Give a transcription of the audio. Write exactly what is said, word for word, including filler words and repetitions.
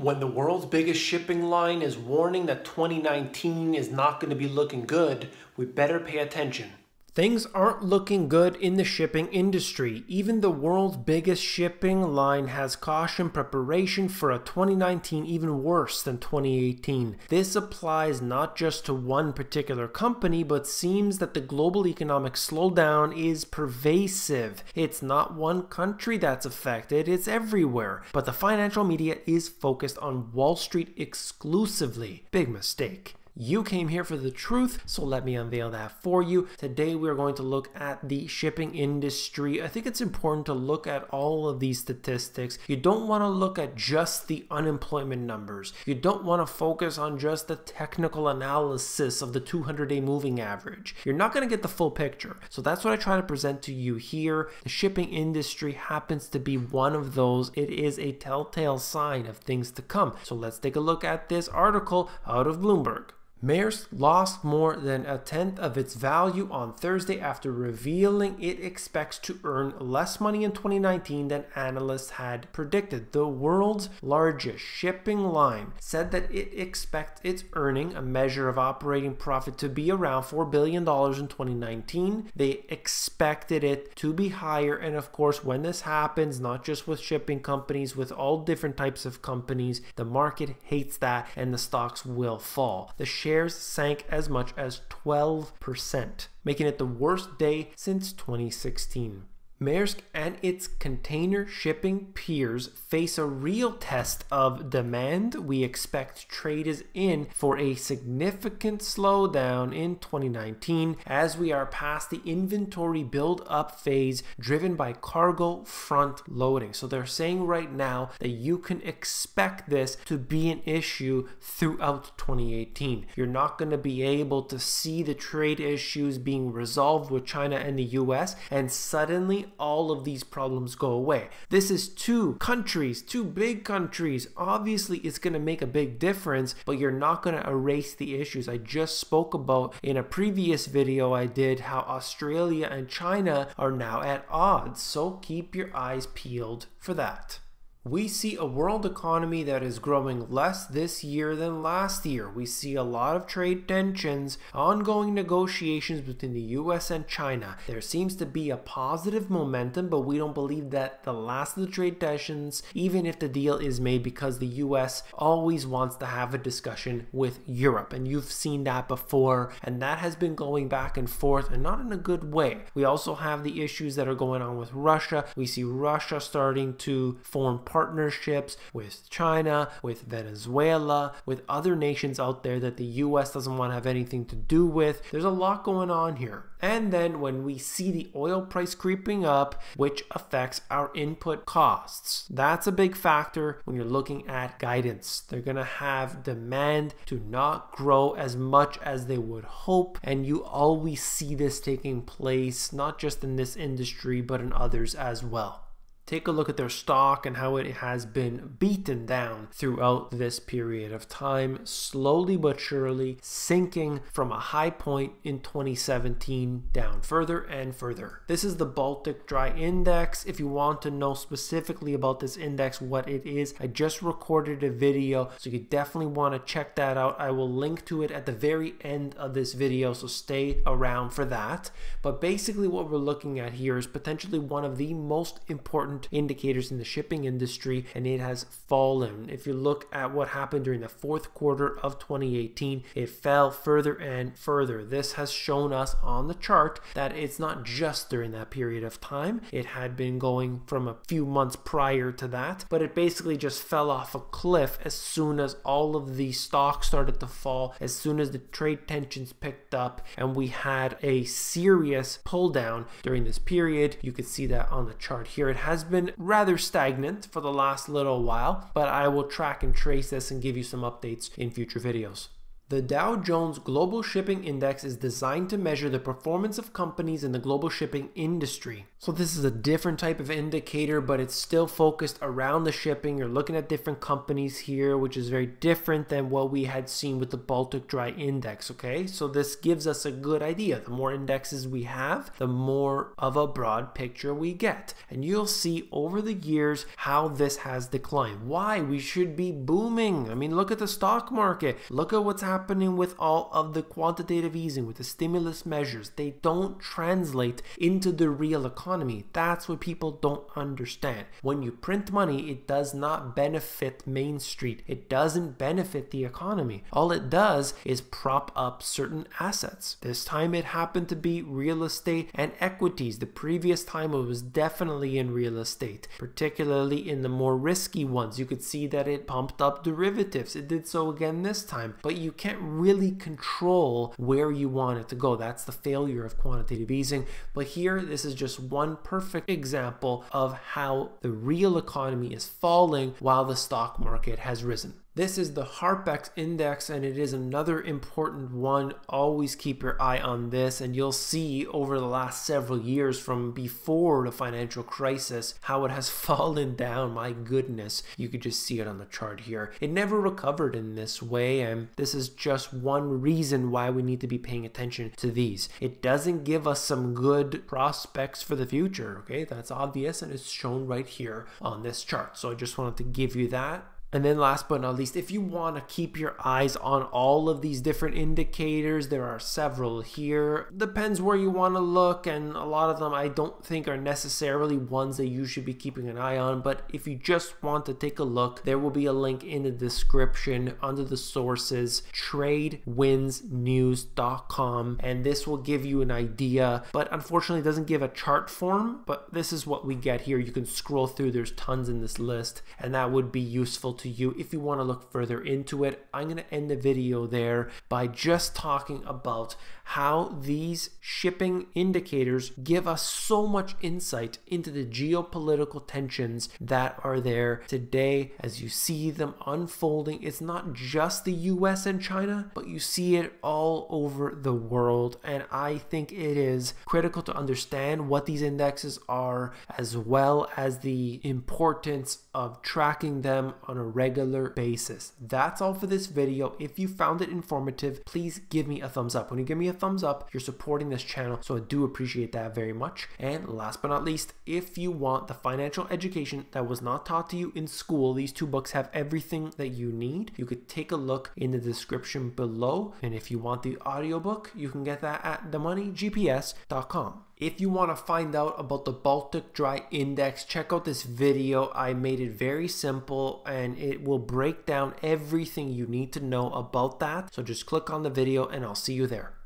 When the world's biggest shipping line is warning that twenty nineteen is not going to be looking good, we better pay attention. Things aren't looking good in the shipping industry. Even the world's biggest shipping line has cautioned preparation for a twenty nineteen even worse than twenty eighteen. This applies not just to one particular company, but seems that the global economic slowdown is pervasive. It's not one country that's affected, it's everywhere. But the financial media is focused on Wall Street exclusively. Big mistake. You came here for the truth, so let me unveil that for you. Today we are going to look at the shipping industry. I think it's important to look at all of these statistics. You don't want to look at just the unemployment numbers. You don't want to focus on just the technical analysis of the two hundred day moving average. You're not going to get the full picture. So that's what I try to present to you here. The shipping industry happens to be one of those. It is a telltale sign of things to come. So let's take a look at this article out of Bloomberg. Maersk lost more than a tenth of its value on Thursday after revealing it expects to earn less money in twenty nineteen than analysts had predicted. The world's largest shipping line said that it expects its earning, a measure of operating profit, to be around four billion dollars in twenty nineteen. They expected it to be higher, and of course when this happens, not just with shipping companies, with all different types of companies, the market hates that and the stocks will fall. The shares sank as much as twelve percent, making it the worst day since twenty sixteen. Maersk and its container shipping peers face a real test of demand. We expect trade is in for a significant slowdown in twenty nineteen as we are past the inventory build-up phase driven by cargo front loading. So they're saying right now that you can expect this to be an issue throughout twenty eighteen. You're not going to be able to see the trade issues being resolved with China and the U S, and suddenly all of these problems go away. This is two countries, two big countries. Obviously, it's going to make a big difference, but you're not going to erase the issues. I just spoke about in a previous video I did how Australia and China are now at odds. So keep your eyes peeled for that. We see a world economy that is growing less this year than last year. We see a lot of trade tensions, ongoing negotiations between the U S and China. There seems to be a positive momentum, but we don't believe that the last of the trade tensions, even if the deal is made, because the U S always wants to have a discussion with Europe. And you've seen that before, and that has been going back and forth, and not in a good way. We also have the issues that are going on with Russia. We see Russia starting to form partnerships partnerships with China, with Venezuela, with other nations out there that the U S doesn't want to have anything to do with. There's a lot going on here. And then when we see the oil price creeping up, which affects our input costs, that's a big factor when you're looking at guidance. They're going to have demand to not grow as much as they would hope. And you always see this taking place, not just in this industry, but in others as well. Take a look at their stock and how it has been beaten down throughout this period of time, slowly but surely sinking from a high point in twenty seventeen down further and further. This is the Baltic Dry Index. If you want to know specifically about this index, what it is, I just recorded a video, so you definitely want to check that out. I will link to it at the very end of this video, so stay around for that. But basically what we're looking at here is potentially one of the most important indicators in the shipping industry, and it has fallen. If you look at what happened during the fourth quarter of twenty eighteen, it fell further and further. This has shown us on the chart that it's not just during that period of time. It had been going from a few months prior to that, but it basically just fell off a cliff as soon as all of the stocks started to fall, as soon as the trade tensions picked up, and we had a serious pull down during this period. You can see that on the chart here. It has been rather stagnant for the last little while, but I will track and trace this and give you some updates in future videos. The Dow Jones Global Shipping Index is designed to measure the performance of companies in the global shipping industry. So this is a different type of indicator, but it's still focused around the shipping. You're looking at different companies here, which is very different than what we had seen with the Baltic Dry Index, okay? So this gives us a good idea. The more indexes we have, the more of a broad picture we get. And you'll see over the years how this has declined. Why? We should be booming. I mean, look at the stock market. Look at what's happening. Happening with all of the quantitative easing, with the stimulus measures. They don't translate into the real economy. That's what people don't understand. When you print money, it does not benefit Main Street. It doesn't benefit the economy. All it does is prop up certain assets. This time it happened to be real estate and equities. The previous time it was definitely in real estate, particularly in the more risky ones. You could see that it pumped up derivatives. It did so again this time, but you can't can't really control where you want it to go. That's the failure of quantitative easing. But here, this is just one perfect example of how the real economy is falling while the stock market has risen. This is the Harpex index, and it is another important one. Always keep your eye on this, and you'll see over the last several years from before the financial crisis how it has fallen down. My goodness, you could just see it on the chart here. It never recovered in this way, and this is just one reason why we need to be paying attention to these. It doesn't give us some good prospects for the future, okay? That's obvious, and it's shown right here on this chart. So I just wanted to give you that. And then last but not least, if you want to keep your eyes on all of these different indicators, there are several here. Depends where you want to look, and a lot of them I don't think are necessarily ones that you should be keeping an eye on. But if you just want to take a look, there will be a link in the description under the sources, trade wins news dot com, and this will give you an idea. But unfortunately, it doesn't give a chart form, but this is what we get here. You can scroll through. There's tons in this list, and that would be useful to you if you want to look further into it. I'm going to end the video there by just talking about how these shipping indicators give us so much insight into the geopolitical tensions that are there today as you see them unfolding. It's not just the U S and China, but you see it all over the world, and I think it is critical to understand what these indexes are, as well as the importance of tracking them on a regular basis. That's all for this video. If you found it informative, please give me a thumbs up. When you give me a thumbs up, you're supporting this channel, so I do appreciate that very much. And last but not least, if you want the financial education that was not taught to you in school, these two books have everything that you need. You could take a look in the description below. And if you want the audiobook, you can get that at the money G P S dot com. If you want to find out about the Baltic Dry Index, check out this video. I made it very simple, and it will break down everything you need to know about that. So just click on the video, and I'll see you there.